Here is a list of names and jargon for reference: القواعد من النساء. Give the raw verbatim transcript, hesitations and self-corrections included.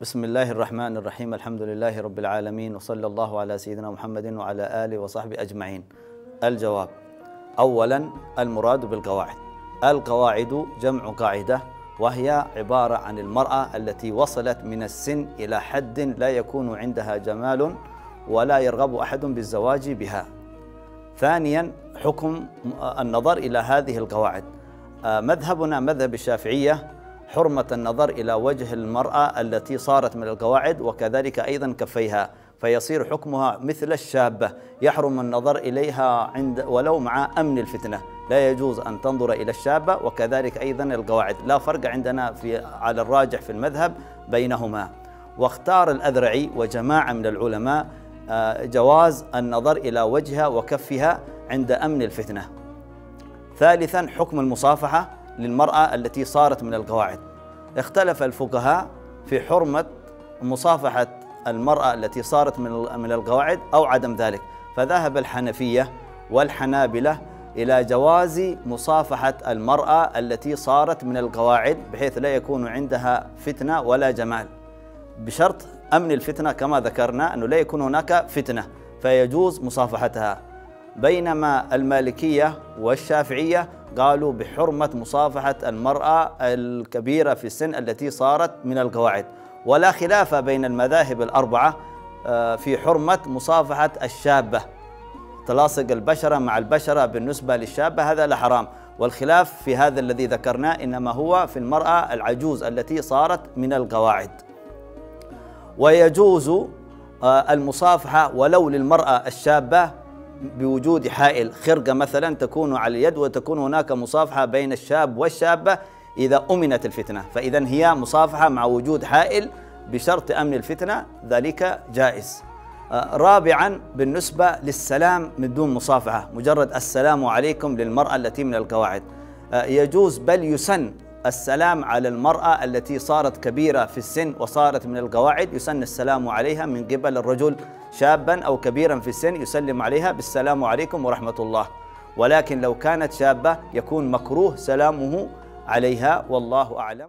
بسم الله الرحمن الرحيم. الحمد لله رب العالمين، وصلى الله على سيدنا محمد وعلى آله وصحبه أجمعين. الجواب: أولا، المراد بالقواعد، القواعد جمع قاعدة، وهي عبارة عن المرأة التي وصلت من السن إلى حد لا يكون عندها جمال ولا يرغب أحد بالزواج بها. ثانيا، حكم النظر إلى هذه القواعد. مذهبنا مذهب الشافعية، حرمة النظر إلى وجه المرأة التي صارت من القواعد، وكذلك أيضا كفيها، فيصير حكمها مثل الشابة، يحرم النظر إليها عند ولو مع أمن الفتنة، لا يجوز أن تنظر إلى الشابة، وكذلك أيضا القواعد، لا فرق عندنا في على الراجح في المذهب بينهما. واختار الأذرعي وجماعة من العلماء جواز النظر إلى وجهها وكفها عند أمن الفتنة. ثالثا، حكم المصافحة للمرأة التي صارت من القواعد. اختلف الفقهاء في حرمة مصافحة المرأة التي صارت من القواعد أو عدم ذلك، فذهب الحنفية والحنابلة إلى جواز مصافحة المرأة التي صارت من القواعد، بحيث لا يكون عندها فتنة ولا جمال، بشرط أمن الفتنة كما ذكرنا، أنه لا يكون هناك فتنة، فيجوز مصافحتها. بينما المالكية والشافعية قالوا بحرمة مصافحة المرأة الكبيرة في السن التي صارت من القواعد. ولا خلاف بين المذاهب الأربعة في حرمة مصافحة الشابة، تلاصق البشرة مع البشرة بالنسبة للشابة هذا لا حرام، والخلاف في هذا الذي ذكرناه إنما هو في المرأة العجوز التي صارت من القواعد. ويجوز المصافحة ولو للمرأة الشابة بوجود حائل، خرقة مثلا تكون على اليد، وتكون هناك مصافحة بين الشاب والشابة إذا أمنت الفتنة، فإذا هي مصافحة مع وجود حائل بشرط أمن الفتنة، ذلك جائز. رابعا، بالنسبة للسلام من دون مصافحة، مجرد السلام عليكم للمرأة التي من القواعد يجوز، بل يسن السلام على المرأة التي صارت كبيرة في السن وصارت من القواعد، يسن السلام عليها من قبل الرجل، شابا أو كبيرا في السن يسلم عليها بالسلام عليكم ورحمة الله، ولكن لو كانت شابة يكون مكروه سلامه عليها، والله أعلم.